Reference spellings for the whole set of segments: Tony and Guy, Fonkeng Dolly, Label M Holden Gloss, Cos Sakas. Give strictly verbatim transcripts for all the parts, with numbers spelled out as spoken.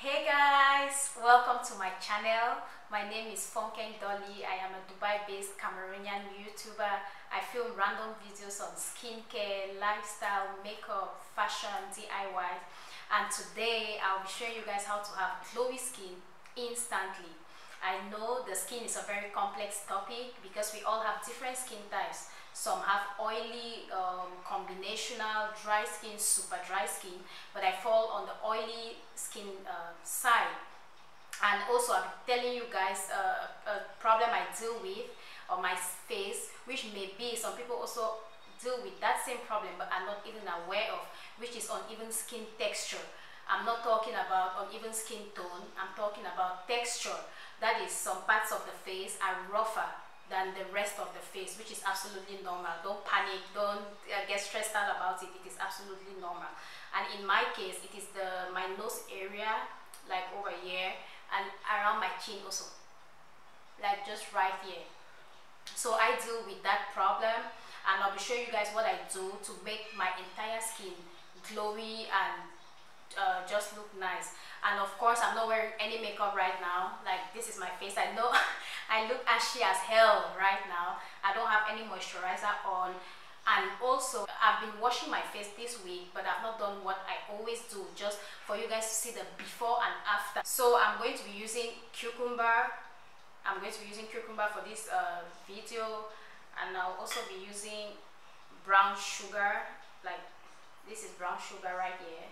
Hey guys, welcome to my channel. My name is Fonkeng Dolly. I am a Dubai-based Cameroonian YouTuber. I film random videos on skincare, lifestyle, makeup, fashion, D I Y. And today I'll be showing you guys how to have glowy skin instantly. I know the skin is a very complex topic because we all have different skin types. Some have oily, um, combinational, dry skin, super dry skin, but I fall on the oily skin uh, side. And also I'm telling you guys uh, a problem I deal with on my face, which may be some people also deal with that same problem but are not even aware of, which is uneven skin texture. I'm not talking about uneven skin tone, I'm talking about texture. That is, some parts of the face are rougher than the rest of the face, which is absolutely normal. Don't panic, don't uh, get stressed out about it. It is absolutely normal. And in my case, it is the my nose area, like over here, and around my chin also, like just right here. So I deal with that problem, and I'll be showing you guys what I do to make my entire skin glowy and uh, just look nice. And of course, I'm not wearing any makeup right now. Like, this is my face. I know I look ashy as hell right now. I don't have any moisturizer on. And also, I've been washing my face this week, but I've not done what I always do, just for you guys to see the before and after. So I'm going to be using cucumber. I'm going to be using cucumber for this uh, video. And I'll also be using brown sugar. Like, this is brown sugar right here.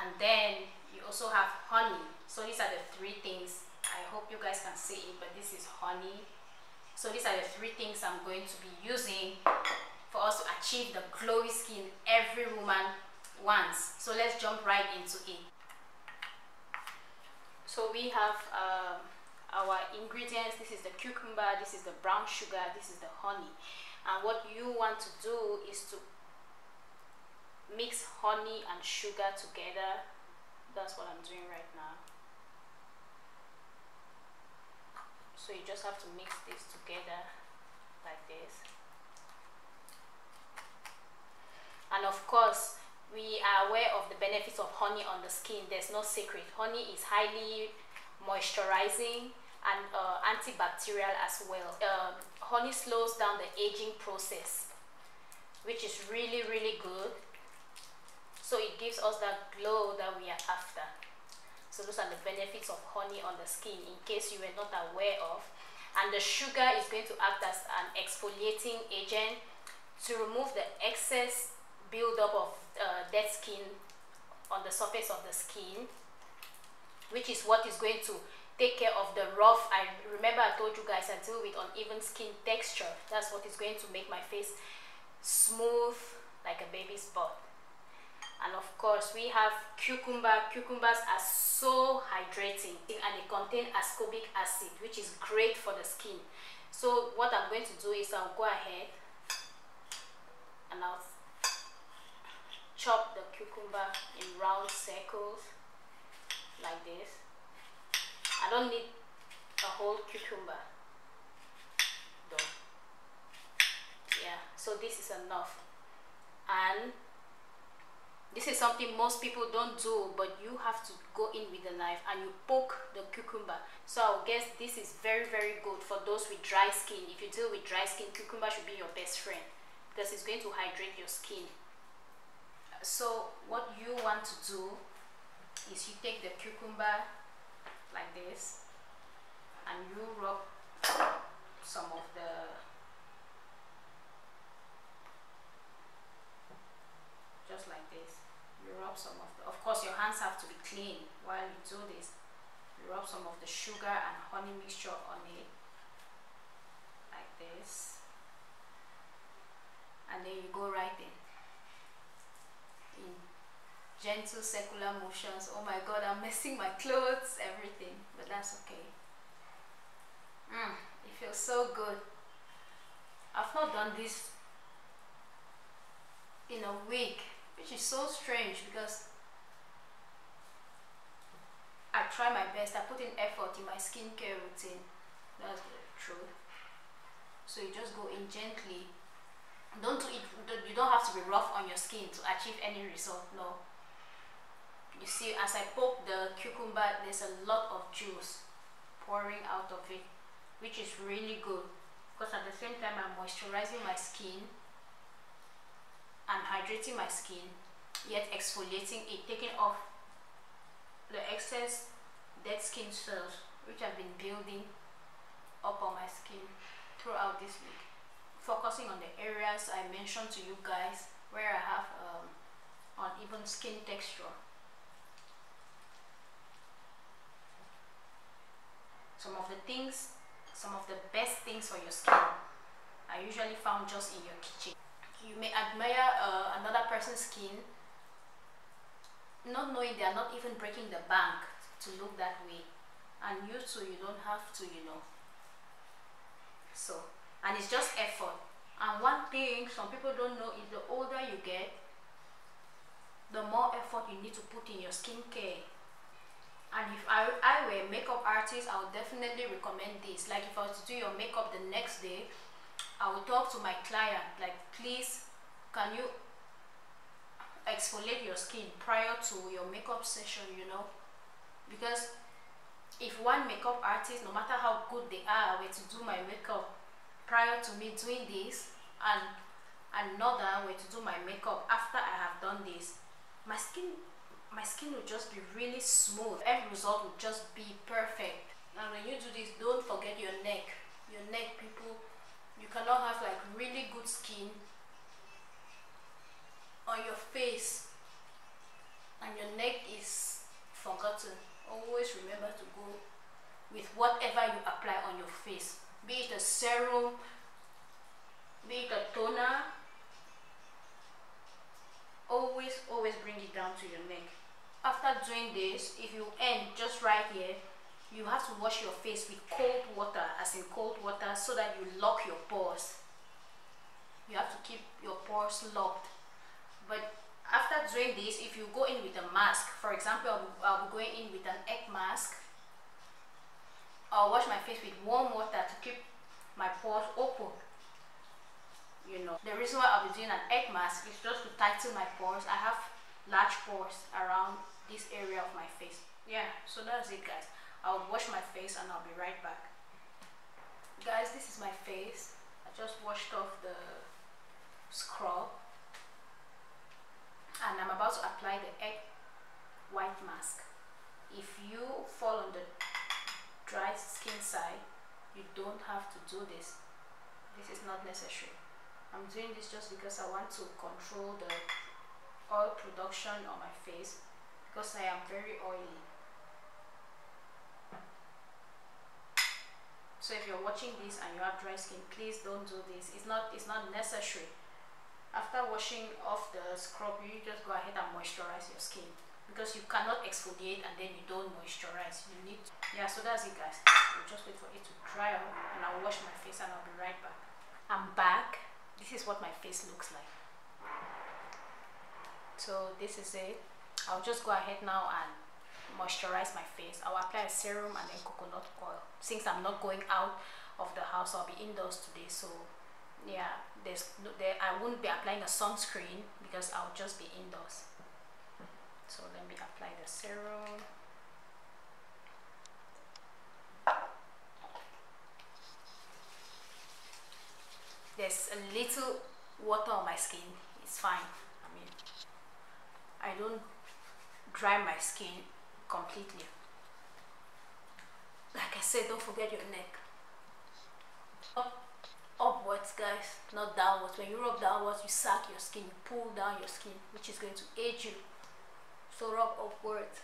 And then you also have honey. So these are the three things. I hope you guys can see it, but this is honey. So these are the three things I'm going to be using for us to achieve the glowy skin every woman wants. So let's jump right into it. So we have uh, our ingredients. This is the cucumber, this is the brown sugar, this is the honey. And what you want to do is to mix honey and sugar together. That's what I'm doing right now. So you just have to mix this together like this. And of course, we are aware of the benefits of honey on the skin. There's no secret. Honey is highly moisturizing and uh, antibacterial as well. Uh, honey slows down the aging process, which is really, really good. So it gives us that glow that we are after. So those are the benefits of honey on the skin, in case you were not aware of. And the sugar is going to act as an exfoliating agent to remove the excess buildup of uh, dead skin on the surface of the skin, which is what is going to take care of the rough. I remember I told you guys I deal with uneven skin texture. That's what is going to make my face smooth like a baby's butt. And of course, we have cucumber. Cucumbers are so hydrating, and they contain ascorbic acid, which is great for the skin. So what I'm going to do is I'll go ahead and I'll chop the cucumber in round circles like this. I don't need a whole cucumber though. Yeah, so this is enough. And this is something most people don't do, but you have to go in with a knife and you poke the cucumber. So I guess this is very, very good for those with dry skin. If you deal with dry skin, cucumber should be your best friend because it's going to hydrate your skin. So what you want to do is you take the cucumber like this and you rub some of the just like this. You rub some of the, of course your hands have to be clean while you do this. You rub some of the sugar and honey mixture on it like this, and then you go right in in gentle circular motions. Oh my god, I'm messing my clothes, everything, but that's okay. Mm, it feels so good. I've not done this in a week, which is so strange because I try my best. I put in effort in my skincare routine. That's the truth. So you just go in gently. Don't do it. You don't have to be rough on your skin to achieve any result. No, You see, as I poke the cucumber, there's a lot of juice pouring out of it, which is really good, because at the same time I'm moisturizing my skin and hydrating my skin, yet exfoliating it, taking off the excess dead skin cells which have been building up on my skin throughout this week. Focusing on the areas I mentioned to you guys where I have um, uneven skin texture. Some of the things, some of the best things for your skin are usually found just in your kitchen. You may admire uh, another person's skin, not knowing they are not even breaking the bank to look that way, and you too, you don't have to, you know. So, and it's just effort. And one thing some people don't know is the older you get, the more effort you need to put in your skincare. And if I, I were a makeup artist, I would definitely recommend this. Like if I was to do your makeup the next day, I would talk to my client like, please, can you exfoliate your skin prior to your makeup session, you know? Because if one makeup artist, no matter how good they are, were to do my makeup prior to me doing this, and another were to do my makeup after I have done this, my skin my skin will just be really smooth. Every result will just be perfect. And when you do this, don't forget your neck. Your neck, people, you cannot have like really good skin on your face and your neck is forgotten. Always remember to go with whatever you apply on your face, be it a serum, be it a toner. Always, always bring it down to your neck. After doing this, if you end just right here, you have to wash your face with cold water, as in cold water, so that you lock your pores. You have to keep your pores locked. But after doing this, if you go in with a mask, for example, I'll be going in with an egg mask, I'll wash my face with warm water to keep my pores open. You know, the reason why I'll be doing an egg mask is just to tighten my pores. I have large pores around this area of my face. Yeah, so that's it, guys. I'll wash my face and I'll be right back. Guys, this is my face. I just washed off the scrub and I'm about to apply the egg white mask. If you fall on the dry skin side, you don't have to do this. This is not necessary. I'm doing this just because I want to control the oil production on my face, because I am very oily. So if you're watching this and you have dry skin, please don't do this. It's not, it's not necessary. After washing off the scrub, you just go ahead and moisturize your skin, because you cannot exfoliate and then you don't moisturize. You need to. Yeah, so that's it, guys. I'll just wait for it to dry out and I'll wash my face and I'll be right back. I'm back. This is what my face looks like. So this is it. I'll just go ahead now and moisturize my face. I'll apply a serum and then coconut oil. Since I'm not going out of the house, I'll be indoors today, so yeah, there's no, there I won't be applying a sunscreen because I'll just be indoors. So let me apply the serum. There's a little water on my skin. It's fine. I mean, I don't dry my skin completely. Like I said, don't forget your neck. Up, upwards, guys, not downwards. When you rub downwards, you suck your skin, you pull down your skin, which is going to age you. So rub upwards.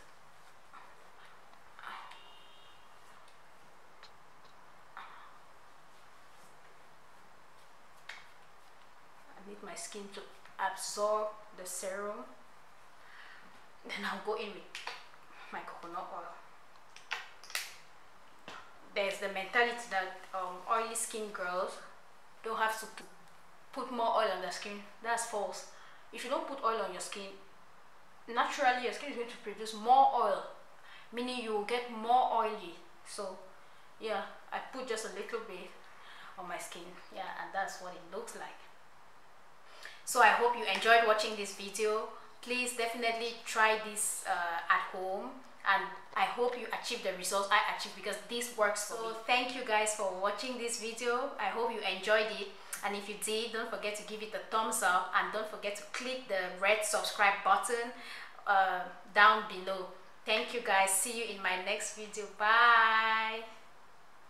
I need my skin to absorb the serum. Then I'll go in with my coconut oil. There's the mentality that um, oily skin girls don't have to put more oil on their skin. That's false. If you don't put oil on your skin, naturally your skin is going to produce more oil, meaning you will get more oily. So yeah, I put just a little bit on my skin. Yeah, and that's what it looks like. So I hope you enjoyed watching this video. please definitely try this uh, at home, and I hope you achieve the results I achieved, because this works for me. So thank you guys for watching this video. I hope you enjoyed it, and if you did, don't forget to give it a thumbs up, and don't forget to click the red subscribe button uh, down below. Thank you guys. See you in my next video. Bye.